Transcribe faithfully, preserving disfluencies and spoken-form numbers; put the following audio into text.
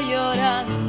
llorando.